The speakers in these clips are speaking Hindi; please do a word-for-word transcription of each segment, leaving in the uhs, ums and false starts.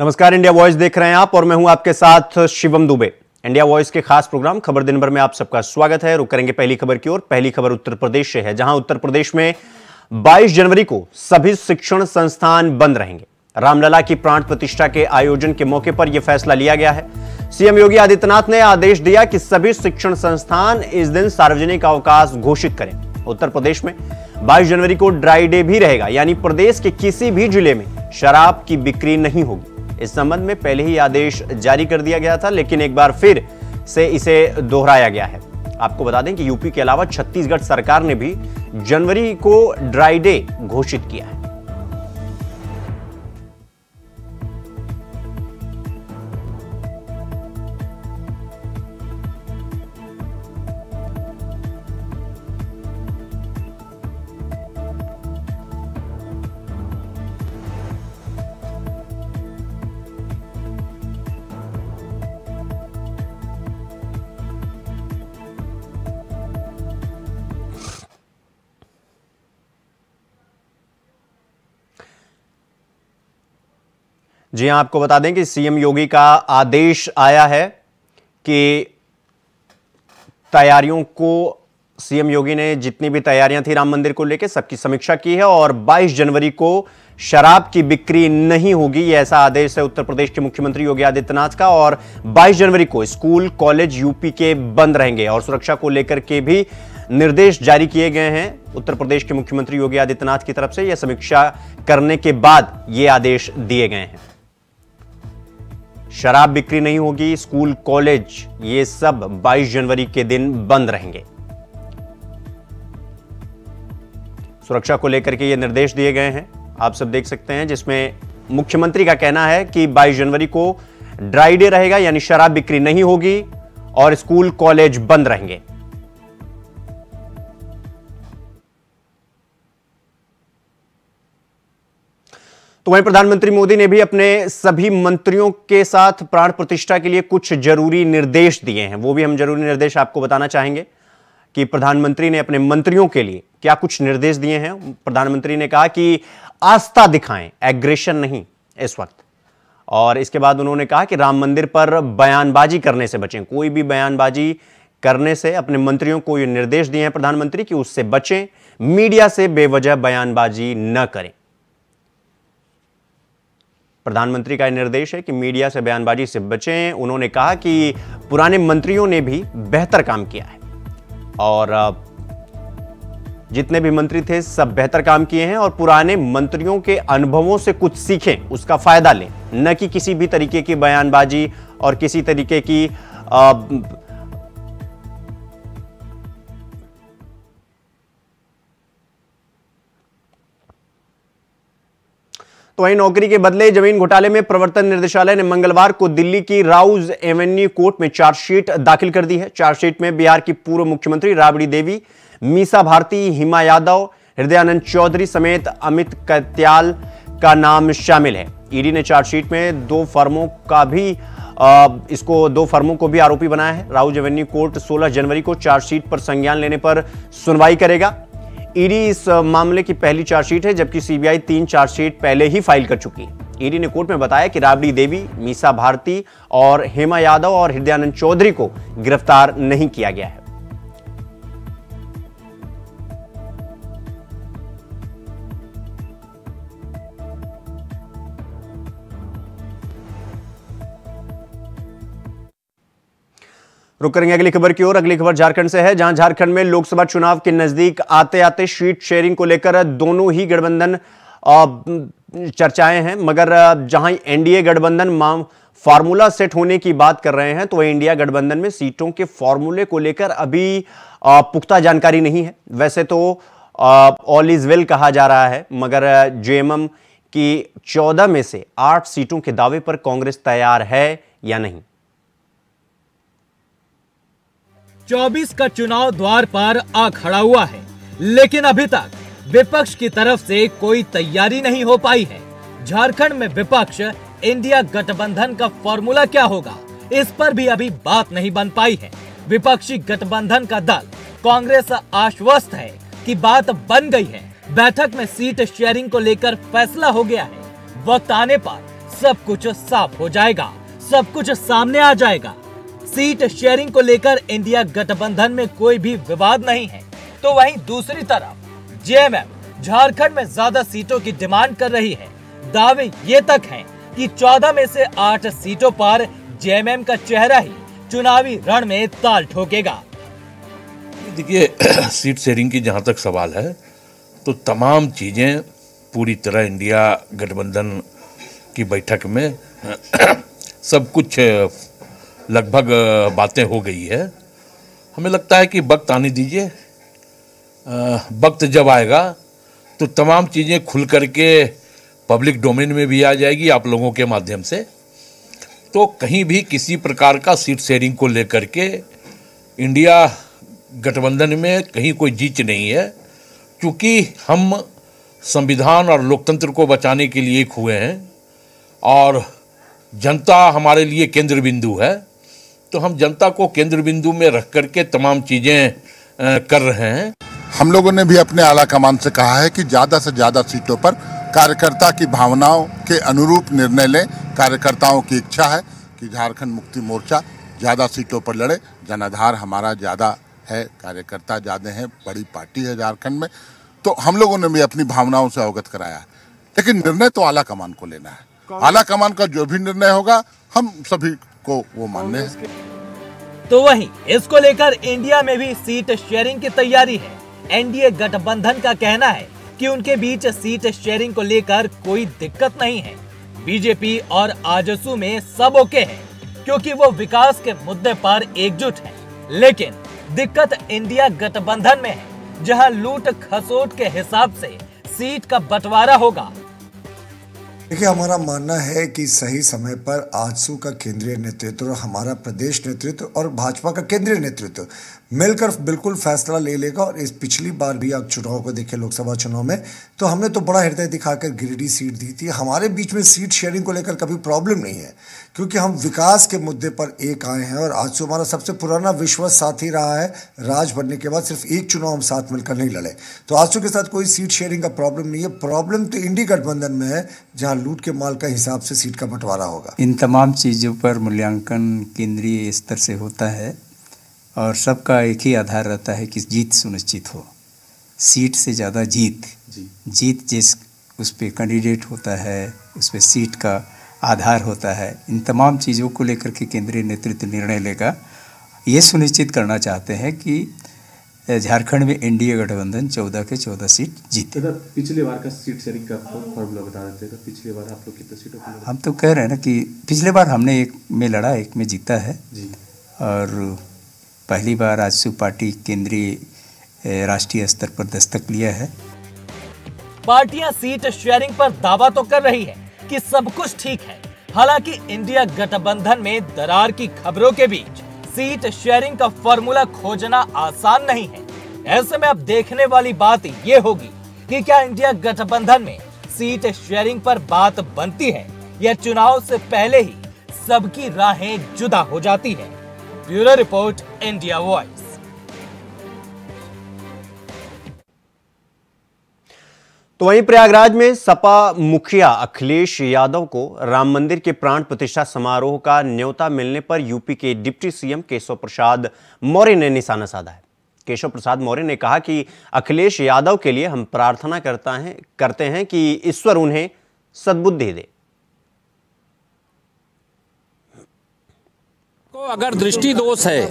नमस्कार, इंडिया वॉइस देख रहे हैं आप और मैं हूं आपके साथ शिवम दुबे। इंडिया वॉइस के खास प्रोग्राम खबर दिन भर में आप सबका स्वागत है। रुक करेंगे पहली खबर की ओर। पहली खबर उत्तर प्रदेश से है, जहां उत्तर प्रदेश में बाईस जनवरी को सभी शिक्षण संस्थान बंद रहेंगे। रामलला की प्राण प्रतिष्ठा के आयोजन के मौके पर यह फैसला लिया गया है। सीएम योगी आदित्यनाथ ने आदेश दिया कि सभी शिक्षण संस्थान इस दिन सार्वजनिक अवकाश घोषित करें। उत्तर प्रदेश में बाईस जनवरी को ड्राई डे भी रहेगा, यानी प्रदेश के किसी भी जिले में शराब की बिक्री नहीं होगी। इस संबंध में पहले ही आदेश जारी कर दिया गया था, लेकिन एक बार फिर से इसे दोहराया गया है। आपको बता दें कि यूपी के अलावा छत्तीसगढ़ सरकार ने भी जनवरी को ड्राई डे घोषित किया है। जी हां, आपको बता दें कि सीएम योगी का आदेश आया है कि तैयारियों को, सीएम योगी ने जितनी भी तैयारियां थी राम मंदिर को लेकर सबकी समीक्षा की है और बाईस जनवरी को शराब की बिक्री नहीं होगी। यह ऐसा आदेश है उत्तर प्रदेश के मुख्यमंत्री योगी आदित्यनाथ का। और बाईस जनवरी को स्कूल कॉलेज यूपी के बंद रहेंगे और सुरक्षा को लेकर के भी निर्देश जारी किए गए हैं उत्तर प्रदेश के मुख्यमंत्री योगी आदित्यनाथ की तरफ से। यह समीक्षा करने के बाद ये आदेश दिए गए हैं। शराब बिक्री नहीं होगी, स्कूल कॉलेज ये सब बाईस जनवरी के दिन बंद रहेंगे। सुरक्षा को लेकर के ये निर्देश दिए गए हैं, आप सब देख सकते हैं, जिसमें मुख्यमंत्री का कहना है कि बाईस जनवरी को ड्राई डे रहेगा, यानी शराब बिक्री नहीं होगी और स्कूल कॉलेज बंद रहेंगे। तो वहीं प्रधानमंत्री मोदी ने भी अपने सभी मंत्रियों के साथ प्राण प्रतिष्ठा के लिए कुछ जरूरी निर्देश दिए हैं। वो भी हम जरूरी निर्देश आपको बताना चाहेंगे कि प्रधानमंत्री ने अपने मंत्रियों के लिए क्या कुछ निर्देश दिए हैं। प्रधानमंत्री ने कहा कि आस्था दिखाएं, एग्रेशन नहीं इस वक्त। और इसके बाद उन्होंने कहा कि राम मंदिर पर बयानबाजी करने से बचें। कोई भी बयानबाजी करने से अपने मंत्रियों को ये निर्देश दिए हैं प्रधानमंत्री कि उससे बचें, मीडिया से बेवजह बयानबाजी न करें। प्रधानमंत्री का निर्देश है कि मीडिया से बयानबाजी से बचें। उन्होंने कहा कि पुराने मंत्रियों ने भी बेहतर काम किया है और जितने भी मंत्री थे सब बेहतर काम किए हैं और पुराने मंत्रियों के अनुभवों से कुछ सीखें, उसका फायदा लें, न कि किसी भी तरीके की बयानबाजी और किसी तरीके की आ, तो वहीं नौकरी के बदले जमीन घोटाले में प्रवर्तन निदेशालय ने मंगलवार को दिल्ली की राउज एवेन्यू कोर्ट में चार्जशीट दाखिल कर दी है। चार्जशीट में बिहार की पूर्व मुख्यमंत्री राबड़ी देवी, मीसा भारती, हेमा यादव, हृदयानंद चौधरी समेत अमित कत्याल का नाम शामिल है। ईडी ने चार्जशीट में दो फर्मों का भी आ, इसको दो फर्मों को भी आरोपी बनाया है। राउज एवेन्यू कोर्ट सोलह जनवरी को चार्जशीट पर संज्ञान लेने पर सुनवाई करेगा। ईडी इस मामले की पहली चार्जशीट है, जबकि सीबीआई तीन चार्जशीट पहले ही फाइल कर चुकी है। ईडी ने कोर्ट में बताया कि राबड़ी देवी, मीसा भारती और हेमा यादव और हृदयानंद चौधरी को गिरफ्तार नहीं किया गया है। रुक करेंगे अगली खबर की ओर। अगली खबर झारखंड से है, जहां झारखंड में लोकसभा चुनाव के नजदीक आते आते सीट शेयरिंग को लेकर दोनों ही गठबंधन चर्चाएं हैं। मगर जहां एनडीए गठबंधन फार्मूला सेट होने की बात कर रहे हैं, तो वहीं इंडिया गठबंधन में सीटों के फार्मूले को लेकर अभी पुख्ता जानकारी नहीं है। वैसे तो ऑल इज वेल कहा जा रहा है, मगर जेएमएम की चौदह में से आठ सीटों के दावे पर कांग्रेस तैयार है या नहीं। चौबीस का चुनाव द्वार पर आ खड़ा हुआ है, लेकिन अभी तक विपक्ष की तरफ से कोई तैयारी नहीं हो पाई है। झारखंड में विपक्ष इंडिया गठबंधन का फॉर्मूला क्या होगा, इस पर भी अभी बात नहीं बन पाई है। विपक्षी गठबंधन का दल कांग्रेस आश्वस्त है कि बात बन गई है, बैठक में सीट शेयरिंग को लेकर फैसला हो गया है। वक्त आने पर सब कुछ साफ हो जाएगा, सब कुछ सामने आ जाएगा। सीट शेयरिंग को लेकर इंडिया गठबंधन में कोई भी विवाद नहीं है, तो वहीं दूसरी तरफ जेएमएम झारखंड में ज्यादा सीटों की डिमांड कर रही है। दावे ये तक हैं कि चौदह में से आठ सीटों पर जेएमएम का चेहरा ही चुनावी रण में ताल ठोकेगा। देखिए, सीट शेयरिंग की जहां तक सवाल है तो तमाम चीजें पूरी तरह इंडिया गठबंधन की बैठक में सब कुछ लगभग बातें हो गई है। हमें लगता है कि वक्त आने दीजिए, वक्त जब आएगा तो तमाम चीज़ें खुल करके पब्लिक डोमेन में भी आ जाएगी आप लोगों के माध्यम से। तो कहीं भी किसी प्रकार का सीट शेयरिंग को लेकर के इंडिया गठबंधन में कहीं कोई जीत नहीं है, क्योंकि हम संविधान और लोकतंत्र को बचाने के लिए हुए हैं और जनता हमारे लिए केंद्र बिंदु है। तो हम जनता को केंद्र बिंदु में रख करके तमाम चीज़ें कर रहे हैं। हम लोगों ने भी अपने आला कमान से कहा है कि ज़्यादा से ज़्यादा सीटों पर कार्यकर्ता की भावनाओं के अनुरूप निर्णय लें। कार्यकर्ताओं की इच्छा है कि झारखंड मुक्ति मोर्चा ज़्यादा सीटों पर लड़े। जनाधार हमारा ज़्यादा है, कार्यकर्ता ज़्यादा हैं, बड़ी पार्टी है झारखंड में, तो हम लोगों ने भी अपनी भावनाओं से अवगत कराया है। लेकिन निर्णय तो आला कमान को लेना है, आला कमान का जो भी निर्णय होगा हम सभी को वो मानने हैं। तो वहीं इसको लेकर इंडिया में भी सीट शेयरिंग की तैयारी है। एनडीए गठबंधन का कहना है कि उनके बीच सीट शेयरिंग को लेकर कोई दिक्कत नहीं है। बीजेपी और आजसू में सब ओके है, क्योंकि वो विकास के मुद्दे पर एकजुट है। लेकिन दिक्कत इंडिया गठबंधन में है, जहां लूट खसोट के हिसाब से सीट का बंटवारा होगा। देखिए, हमारा मानना है कि सही समय पर आजसू का केंद्रीय नेतृत्व और हमारा प्रदेश नेतृत्व और भाजपा का केंद्रीय नेतृत्व मिलकर बिल्कुल फैसला ले लेगा। और इस पिछली बार भी आप चुनाव को देखे, लोकसभा चुनाव में तो हमने तो बड़ा हृदय दिखाकर गिरिडीह सीट दी थी। हमारे बीच में सीट शेयरिंग को लेकर कभी प्रॉब्लम नहीं है, क्योंकि हम विकास के मुद्दे पर एक आए हैं। और आजसू हमारा सबसे पुराना विश्वास साथी रहा है। राज बनने के बाद सिर्फ एक चुनाव हम साथ मिलकर नहीं लड़े, तो आजसू के साथ कोई सीट शेयरिंग का प्रॉब्लम नहीं है। प्रॉब्लम तो इंडिया गठबंधन में है, जहाँ लूट के माल का हिसाब से सीट का बंटवारा होगा। इन तमाम चीज़ों पर मूल्यांकन केंद्रीय स्तर से होता है और सबका एक ही आधार रहता है कि जीत सुनिश्चित हो, सीट से ज़्यादा जीत जी। जीत जिस उस पे कैंडिडेट होता है, उस पे सीट का आधार होता है। इन तमाम चीज़ों को लेकर के केंद्रीय नेतृत्व निर्णय लेगा। ये सुनिश्चित करना चाहते हैं कि झारखंड में एनडीए गठबंधन चौदह के चौदह सीट जीते। तो पिछले बार का सीट शेयरिंग का फॉर्मूला बता देते हैं, पिछले बार आप लोग कितने सीटों पर? हम तो कह रहे हैं ना कि पिछले बार हमने एक में लड़ा, एक में जीता है जी। और पहली बार आजसू पार्टी केंद्रीय राष्ट्रीय स्तर पर दस्तक लिया है। पार्टियां सीट शेयरिंग पर दावा तो कर रही है कि सब कुछ ठीक है। हालांकि इंडिया गठबंधन में दरार की खबरों के बीच सीट शेयरिंग का फॉर्मूला खोजना आसान नहीं है। ऐसे में अब देखने वाली बात ये होगी कि क्या इंडिया गठबंधन में सीट शेयरिंग पर बात बनती है या चुनाव से पहले ही सबकी राहें जुदा हो जाती है। Bureau report, India voice. तो वहीं प्रयागराज में सपा मुखिया अखिलेश यादव को राम मंदिर के प्राण प्रतिष्ठा समारोह का न्योता मिलने पर यूपी के डिप्टी सीएम केशव प्रसाद मौर्य ने निशाना साधा है। केशव प्रसाद मौर्य ने कहा कि अखिलेश यादव के लिए हम प्रार्थना करता हैं करते हैं कि ईश्वर उन्हें सद्बुद्धि दे। तो अगर दृष्टि दोष है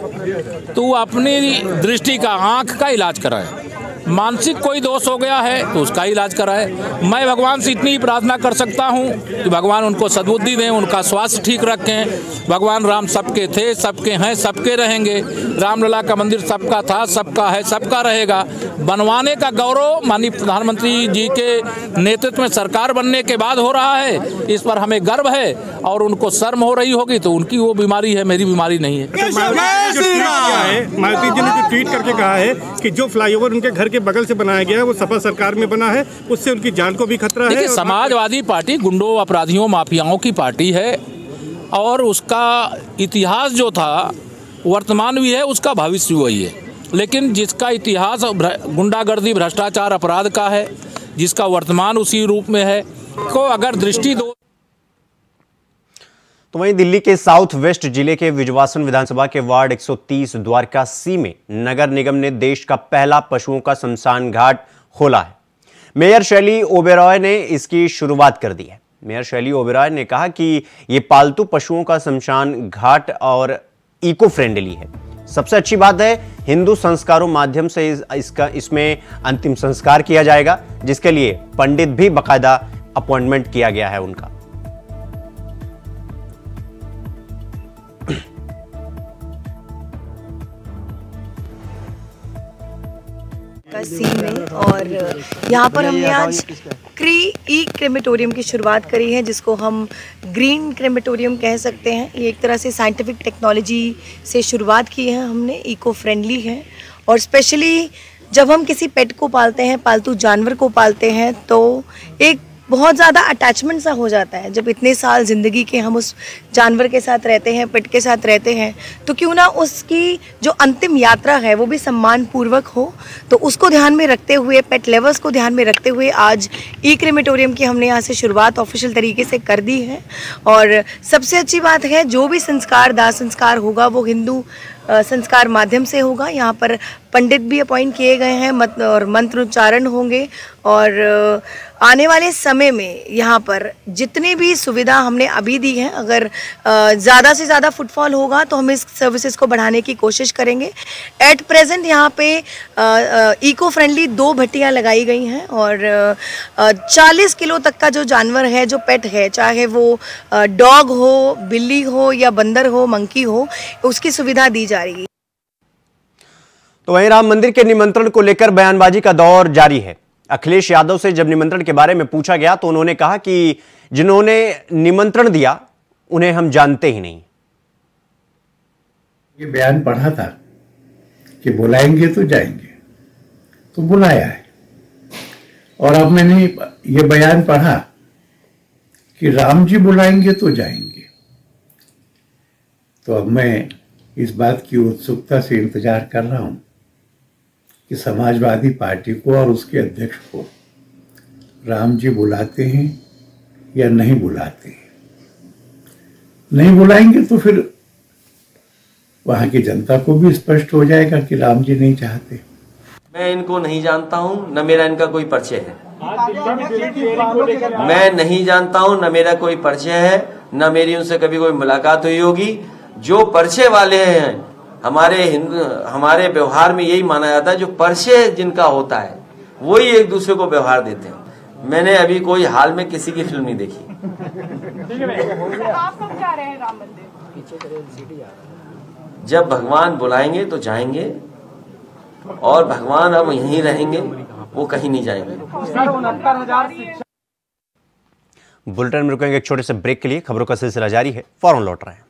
तो अपनी दृष्टि का आंख का इलाज कराए, मानसिक कोई दोष हो गया है तो उसका इलाज कराए। मैं भगवान से इतनी प्रार्थना कर सकता हूं कि भगवान उनको सद्बुद्धि दें, उनका स्वास्थ्य ठीक रखें। भगवान राम सबके थे, सबके हैं, सबके रहेंगे। रामलला का मंदिर सबका था, सबका है, सबका रहेगा। बनवाने का गौरव माननीय प्रधानमंत्री जी के नेतृत्व में सरकार बनने के बाद हो रहा है, इस पर हमें गर्व है। और उनको शर्म हो रही होगी तो उनकी वो बीमारी है, मेरी बीमारी नहीं है। मायावती जी ने जो ट्वीट करके कहा है कि जो फ्लाईओवर उनके घर के बगल से बनाया गया है वो सपा सरकार में बना है, उससे उनकी जान को भी खतरा है। समाजवादी पार्टी गुंडों, अपराधियों, माफियाओं की पार्टी है और उसका इतिहास जो था वर्तमान भी है, उसका भविष्य वही है। लेकिन जिसका इतिहास गुंडागर्दी, भ्रष्टाचार, अपराध का है, जिसका वर्तमान उसी रूप में है, को अगर दृष्टि दो। तो वहीं दिल्ली के साउथ वेस्ट जिले के विजवासन विधानसभा के वार्ड एक सौ तीस द्वारका सी में नगर निगम ने देश का पहला पशुओं का शमशान घाट खोला है। मेयर शैली ओबेरॉय ने इसकी शुरुआत कर दी है। मेयर शैली ओबेरॉय ने कहा कि ये पालतू पशुओं का शमशान घाट और इको फ्रेंडली है। सबसे अच्छी बात है हिंदू संस्कारों माध्यम से इस, इसका इसमें अंतिम संस्कार किया जाएगा, जिसके लिए पंडित भी बाकायदा अपॉइंटमेंट किया गया है उनका। सी में और यहाँ पर हमने आज क्री ई क्रेमेटोरियम की शुरुआत करी है, जिसको हम ग्रीन क्रेमेटोरियम कह सकते हैं। ये एक तरह से साइंटिफिक टेक्नोलॉजी से शुरुआत की है हमने, इको फ्रेंडली है। और स्पेशली जब हम किसी पेट को पालते हैं, पालतू जानवर को पालते हैं, तो एक बहुत ज़्यादा अटैचमेंट सा हो जाता है। जब इतने साल ज़िंदगी के हम उस जानवर के साथ रहते हैं, पेट के साथ रहते हैं, तो क्यों ना उसकी जो अंतिम यात्रा है वो भी सम्मानपूर्वक हो। तो उसको ध्यान में रखते हुए, पेट लवर्स को ध्यान में रखते हुए, आज ई क्रेमेटोरियम की हमने यहाँ से शुरुआत ऑफिशियल तरीके से कर दी है। और सबसे अच्छी बात है जो भी संस्कार, दाह संस्कार होगा वो हिंदू संस्कार माध्यम से होगा। यहाँ पर पंडित भी अपॉइंट किए गए हैं मत और मंत्रोच्चारण होंगे। और आने वाले समय में यहाँ पर जितनी भी सुविधा हमने अभी दी है, अगर ज़्यादा से ज़्यादा फुटफॉल होगा तो हम इस सर्विसेज को बढ़ाने की कोशिश करेंगे। एट प्रेजेंट यहाँ पे इको फ्रेंडली दो भट्टियाँ लगाई गई हैं और चालीस किलो तक का जो जानवर है, जो पेट है, चाहे वो डॉग हो, बिल्ली हो या बंदर हो, मंकी हो, उसकी सुविधा दी जा रही है। तो वहीं राम मंदिर के निमंत्रण को लेकर बयानबाजी का दौर जारी है। अखिलेश यादव से जब निमंत्रण के बारे में पूछा गया तो उन्होंने कहा कि जिन्होंने निमंत्रण दिया उन्हें हम जानते ही नहीं। ये बयान पढ़ा था कि बुलाएंगे तो जाएंगे, तो बुलाया है। और अब मैंने ये बयान पढ़ा कि राम जी बुलाएंगे तो जाएंगे, तो अब मैं इस बात की उत्सुकता से इंतजार कर रहा हूं कि समाजवादी पार्टी को और उसके अध्यक्ष को राम जी बुलाते हैं या नहीं बुलाते हैं। नहीं बुलाएंगे तो फिर वहां की जनता को भी स्पष्ट हो जाएगा कि राम जी नहीं चाहते। मैं इनको नहीं जानता हूं, न मेरा इनका कोई परिचय है। मैं नहीं जानता हूं, न मेरा कोई परिचय है, न मेरी उनसे कभी कोई मुलाकात हुई होगी। जो परिचय वाले हैं हमारे हिंदू, हमारे व्यवहार में यही माना जाता है जो परिचय जिनका होता है वही एक दूसरे को व्यवहार देते हैं। मैंने अभी कोई हाल में किसी की फिल्म नहीं देखी। आप कब जा रहे हैं राम मंदिर? जब भगवान बुलाएंगे तो जाएंगे और भगवान अब यहीं रहेंगे, वो कहीं नहीं जाएंगे। बुलेटिन में रुकेंगे एक छोटे से ब्रेक के लिए। खबरों का सिलसिला जारी है, फौरन लौट रहे हैं।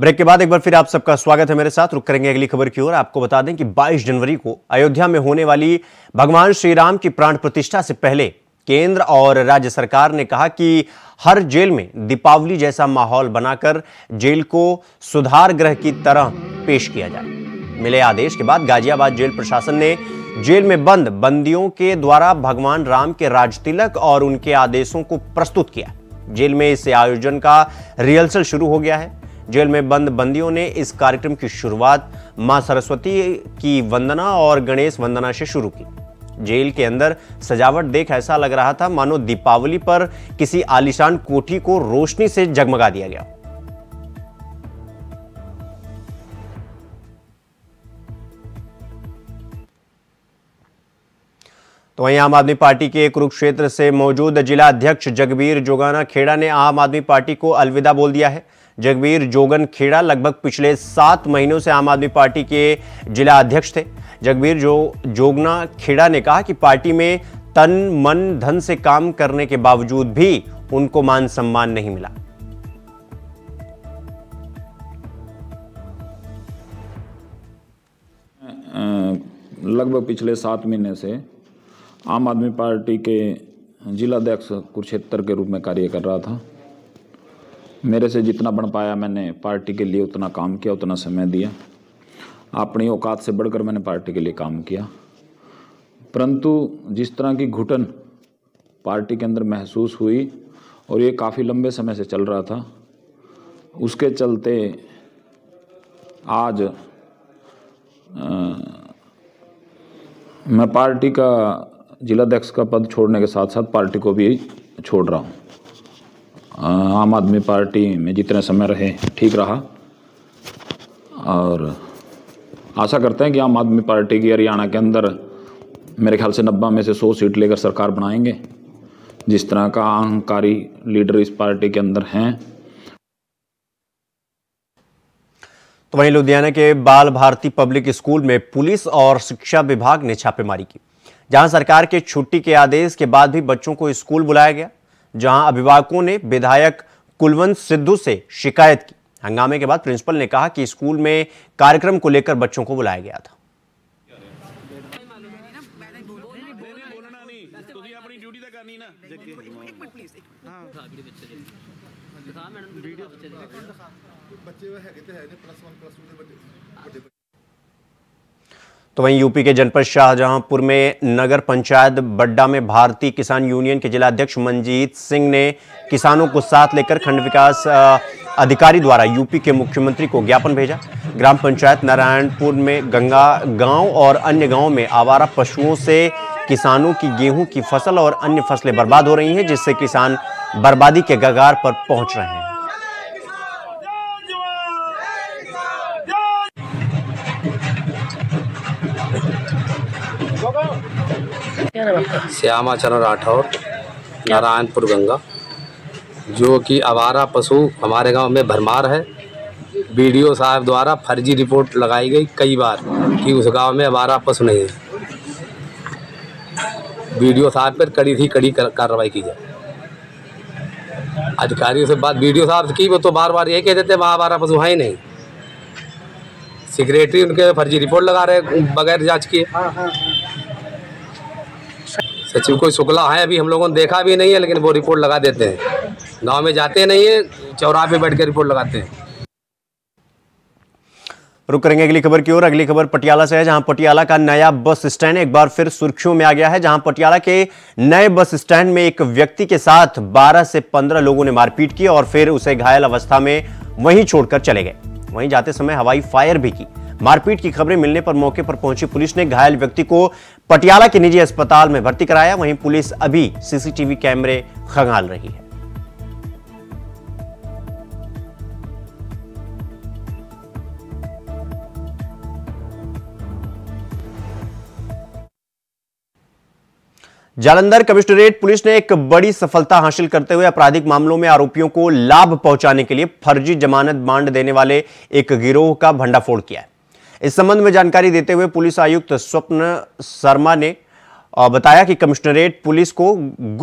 ब्रेक के बाद एक बार फिर आप सबका स्वागत है मेरे साथ। रुक करेंगे अगली खबर की ओर। आपको बता दें कि बाईस जनवरी को अयोध्या में होने वाली भगवान श्री राम की प्राण प्रतिष्ठा से पहले केंद्र और राज्य सरकार ने कहा कि हर जेल में दीपावली जैसा माहौल बनाकर जेल को सुधार गृह की तरह पेश किया जाए। मिले आदेश के बाद गाजियाबाद जेल प्रशासन ने जेल में बंद बंदियों के द्वारा भगवान राम के राजतिलक और उनके आदेशों को प्रस्तुत किया। जेल में इस आयोजन का रिहर्सल शुरू हो गया है। जेल में बंद बंदियों ने इस कार्यक्रम की शुरुआत मां सरस्वती की वंदना और गणेश वंदना से शुरू की। जेल के अंदर सजावट देख ऐसा लग रहा था मानो दीपावली पर किसी आलीशान कोठी को रोशनी से जगमगा दिया गया। तो वहीं आम आदमी पार्टी के कुरुक्षेत्र से मौजूद जिला अध्यक्ष जगबीर जोगना खेड़ा ने आम आदमी पार्टी को अलविदा बोल दिया है। जगबीर जोगन खेड़ा लगभग पिछले सात महीनों से आम आदमी पार्टी के जिला अध्यक्ष थे। जगबीर जो जोगना खेड़ा ने कहा कि पार्टी में तन मन धन से काम करने के बावजूद भी उनको मान सम्मान नहीं मिला। लगभग पिछले सात महीने से आम आदमी पार्टी के जिलाध्यक्ष कुरुक्षेत्र के रूप में कार्य कर रहा था। मेरे से जितना बन पाया मैंने पार्टी के लिए उतना काम किया, उतना समय दिया। अपनी औकात से बढ़कर मैंने पार्टी के लिए काम किया, परंतु जिस तरह की घुटन पार्टी के अंदर महसूस हुई और ये काफ़ी लंबे समय से चल रहा था, उसके चलते आज आ, मैं पार्टी का जिलाध्यक्ष का पद छोड़ने के साथ साथ पार्टी को भी छोड़ रहा हूँ। आम आदमी पार्टी में जितने समय रहे ठीक रहा और आशा करते हैं कि आम आदमी पार्टी की हरियाणा के अंदर मेरे ख्याल से नब्बे में से सौ सीट लेकर सरकार बनाएंगे। जिस तरह का अहंकारी लीडर इस पार्टी के अंदर हैं। तो वहीं लुधियाना के बाल भारती पब्लिक स्कूल में पुलिस और शिक्षा विभाग ने छापेमारी की, जहां सरकार के छुट्टी के आदेश के बाद भी बच्चों को स्कूल बुलाया गया, जहां अभिभावकों ने विधायक कुलवंत सिद्धू से शिकायत की। हंगामे के बाद प्रिंसिपल ने कहा कि स्कूल में कार्यक्रम को लेकर बच्चों को बुलाया गया था। तो वहीं यूपी के जनपद शाहजहांपुर में नगर पंचायत बड्डा में भारतीय किसान यूनियन के जिलाध्यक्ष मंजीत सिंह ने किसानों को साथ लेकर खंड विकास अधिकारी द्वारा यूपी के मुख्यमंत्री को ज्ञापन भेजा। ग्राम पंचायत नारायणपुर में गंगा गांव और अन्य गांवों में आवारा पशुओं से किसानों की गेहूं की फसल और अन्य फसलें बर्बाद हो रही हैं, जिससे किसान बर्बादी के कगार पर पहुंच रहे हैं। श्यामाचरण राठौर नारायणपुर गंगा, जो कि आवारा पशु हमारे गांव में भरमार है। बीडीओ साहब द्वारा फर्जी रिपोर्ट लगाई गई कई बार कि उस गांव में आवारा पशु नहीं है। बीडीओ साहब पर कड़ी थी कड़ी कार्रवाई की जाए। अधिकारियों से बात बीडीओ साहब की, वो तो बार बार ये कह देते वहाँ आवारा पशु है ही नहीं। सेक्रेटरी उनके फर्जी रिपोर्ट लगा रहे बगैर जाँच किए। सचिव कोई शुक्ला है, अभी हम लोगों ने देखा भी नहीं है, लेकिन वो रिपोर्ट लगा देते हैं। गांव में जाते नहीं है, चौराहे पे बैठ के रिपोर्ट लगाते हैं। रुक करेंगे अगली खबर की ओर। अगली खबर पटियाला से है, जहां पटियाला का नया बस स्टैंड एक बार फिर सुर्खियों में आ गया है, जहां पटियाला के नए बस स्टैंड में एक व्यक्ति के साथ बारह से पंद्रह लोगों ने मारपीट की और फिर उसे घायल अवस्था में वहीं छोड़कर चले गए। वहीं जाते समय हवाई फायर भी की। मारपीट की खबरें मिलने पर मौके पर पहुंची पुलिस ने घायल व्यक्ति को पटियाला के निजी अस्पताल में भर्ती कराया। वहीं पुलिस अभी सीसीटीवी कैमरे खंगाल रही है। जालंधर कमिश्नरेट पुलिस ने एक बड़ी सफलता हासिल करते हुए आपराधिक मामलों में आरोपियों को लाभ पहुंचाने के लिए फर्जी जमानत बांड देने वाले एक गिरोह का भंडाफोड़ किया है। इस संबंध में जानकारी देते हुए पुलिस आयुक्त स्वप्न शर्मा ने बताया कि कमिश्नरेट पुलिस को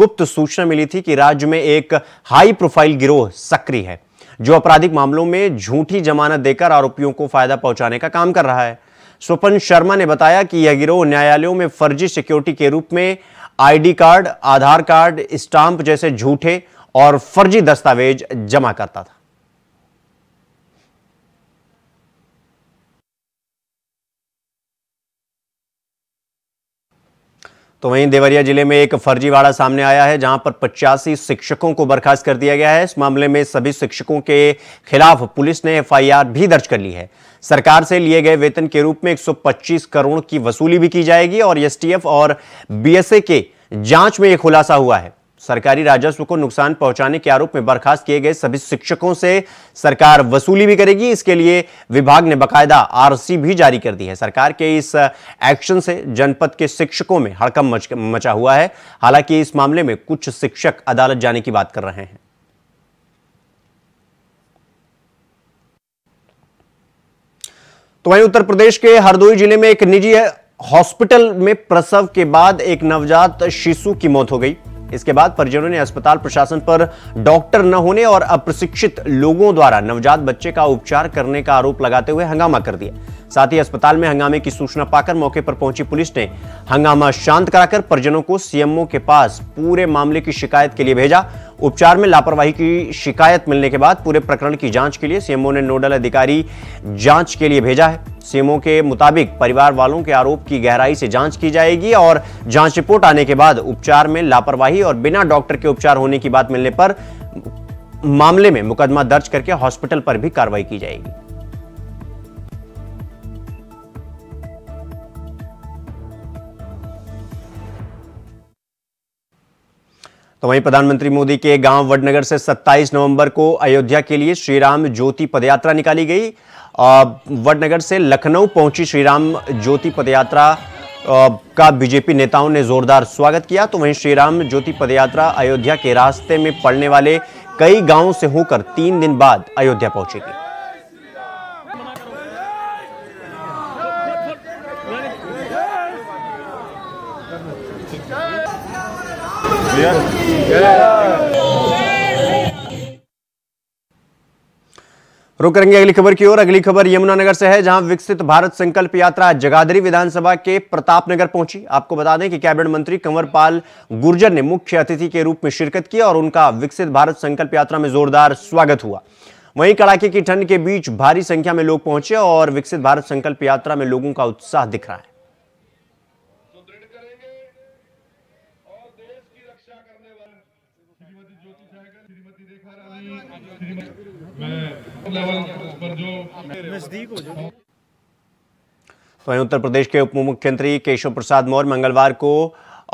गुप्त सूचना मिली थी कि राज्य में एक हाई प्रोफाइल गिरोह सक्रिय है, जो आपराधिक मामलों में झूठी जमानत देकर आरोपियों को फायदा पहुंचाने का काम कर रहा है। स्वपन शर्मा ने बताया कि यह गिरोह न्यायालयों में फर्जी सिक्योरिटी के रूप में ID card, Aadhaar card, stamp जैसे झूठे और फर्जी दस्तावेज जमा करता था। तो वहीं देवरिया जिले में एक फर्जीवाड़ा सामने आया है, जहां पर पचासी शिक्षकों को बर्खास्त कर दिया गया है। इस मामले में सभी शिक्षकों के खिलाफ पुलिस ने एफ आई आर भी दर्ज कर ली है। सरकार से लिए गए वेतन के रूप में एक सौ पच्चीस करोड़ की वसूली भी की जाएगी और एस टी एफ और बी एस ए के जांच में यह खुलासा हुआ है। सरकारी राजस्व को नुकसान पहुंचाने के आरोप में बर्खास्त किए गए सभी शिक्षकों से सरकार वसूली भी करेगी। इसके लिए विभाग ने बकायदा आर सी भी जारी कर दी है। सरकार के इस एक्शन से जनपद के शिक्षकों में हड़कंप मच, मचा हुआ है। हालांकि इस मामले में कुछ शिक्षक अदालत जाने की बात कर रहे हैं। तो वहीं उत्तर प्रदेश के हरदोई जिले में एक निजी हॉस्पिटल में प्रसव के बाद एक नवजात शिशु की मौत हो गई। इसके बाद परिजनों ने अस्पताल प्रशासन पर डॉक्टर न होने और अप्रशिक्षित लोगों द्वारा नवजात बच्चे का उपचार करने का आरोप लगाते हुए हंगामा कर दिया। साथ ही अस्पताल में हंगामे की सूचना पाकर मौके पर पहुंची पुलिस ने हंगामा शांत कराकर परिजनों को सी एम ओ के पास पूरे मामले की शिकायत के लिए भेजा। उपचार में लापरवाही की शिकायत मिलने के बाद पूरे प्रकरण की जांच के लिए सी एम ओ ने नोडल अधिकारी जांच के लिए भेजा है। सी एम ओ के मुताबिक परिवार वालों के आरोप की गहराई से जांच की जाएगी और जांच रिपोर्ट आने के बाद उपचार में लापरवाही और बिना डॉक्टर के उपचार होने की बात मिलने पर मामले में मुकदमा दर्ज करके हॉस्पिटल पर भी कार्रवाई की जाएगी। तो वहीं प्रधानमंत्री मोदी के गांव वडनगर से सत्ताईस नवंबर को अयोध्या के लिए श्रीराम ज्योति पदयात्रा निकाली गई। वडनगर से लखनऊ पहुंची श्रीराम ज्योति पदयात्रा का बीजेपी नेताओं ने जोरदार स्वागत किया। तो वहीं श्रीराम ज्योति पदयात्रा अयोध्या के रास्ते में पड़ने वाले कई गांवों से होकर तीन दिन बाद अयोध्या पहुंचेगी। रुक करेंगे अगली खबर की ओर। अगली खबर यमुनानगर से है, जहां विकसित भारत संकल्प यात्रा जगाधरी विधानसभा के प्रतापनगर पहुंची। आपको बता दें कि कैबिनेट मंत्री कंवरपाल गुर्जर ने मुख्य अतिथि के रूप में शिरकत की और उनका विकसित भारत संकल्प यात्रा में जोरदार स्वागत हुआ। वहीं कड़ाके की ठंड के बीच भारी संख्या में लोग पहुंचे और विकसित भारत संकल्प यात्रा में लोगों का उत्साह दिख रहा है। तो वहीं उत्तर प्रदेश के उप मुख्यमंत्री केशव प्रसाद मौर्य मंगलवार को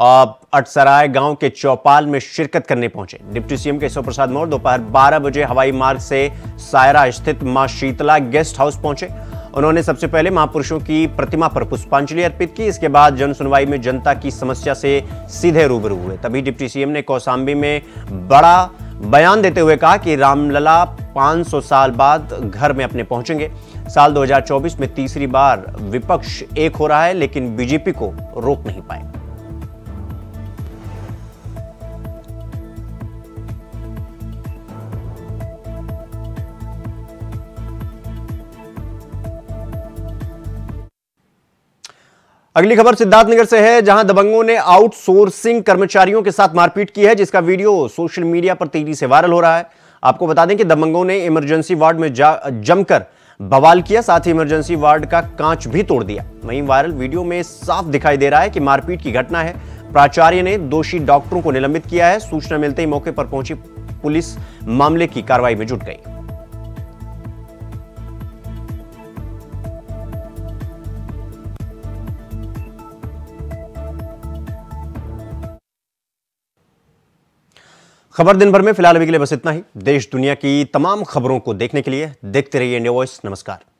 अटसराय गांव के चौपाल में शिरकत करने पहुंचे। डिप्टी सीएम केशव प्रसाद मौर्य दोपहर बारह बजे हवाई मार्ग से सायरा स्थित मां शीतला गेस्ट हाउस पहुंचे। उन्होंने सबसे पहले महापुरुषों की प्रतिमा पर पुष्पांजलि अर्पित की। इसके बाद जन सुनवाई में जनता की समस्या से सीधे रूबरू हुए। तभी डिप्टी सीएम ने कौशाम्बी में बड़ा बयान देते हुए कहा कि रामलला पाँच सौ साल बाद घर में अपने पहुंचेंगे। साल दो हज़ार चौबीस में तीसरी बार विपक्ष एक हो रहा है, लेकिन बीजेपी को रोक नहीं पाए। अगली खबर सिद्धार्थनगर से है, जहां दबंगों ने आउटसोर्सिंग कर्मचारियों के साथ मारपीट की है, जिसका वीडियो सोशल मीडिया पर तेजी से वायरल हो रहा है। आपको बता दें कि दबंगों ने इमरजेंसी वार्ड में जमकर बवाल किया, साथ ही इमरजेंसी वार्ड का कांच भी तोड़ दिया। वहीं वायरल वीडियो में साफ दिखाई दे रहा है कि मारपीट की घटना है। प्राचार्य ने दोषी डॉक्टरों को निलंबित किया है। सूचना मिलते ही मौके पर पहुंची पुलिस मामले की कार्रवाई में जुट गई। खबर दिन भर में फिलहाल अभी के लिए बस इतना ही। देश दुनिया की तमाम खबरों को देखने के लिए देखते रहिए न्यू वॉइस। नमस्कार।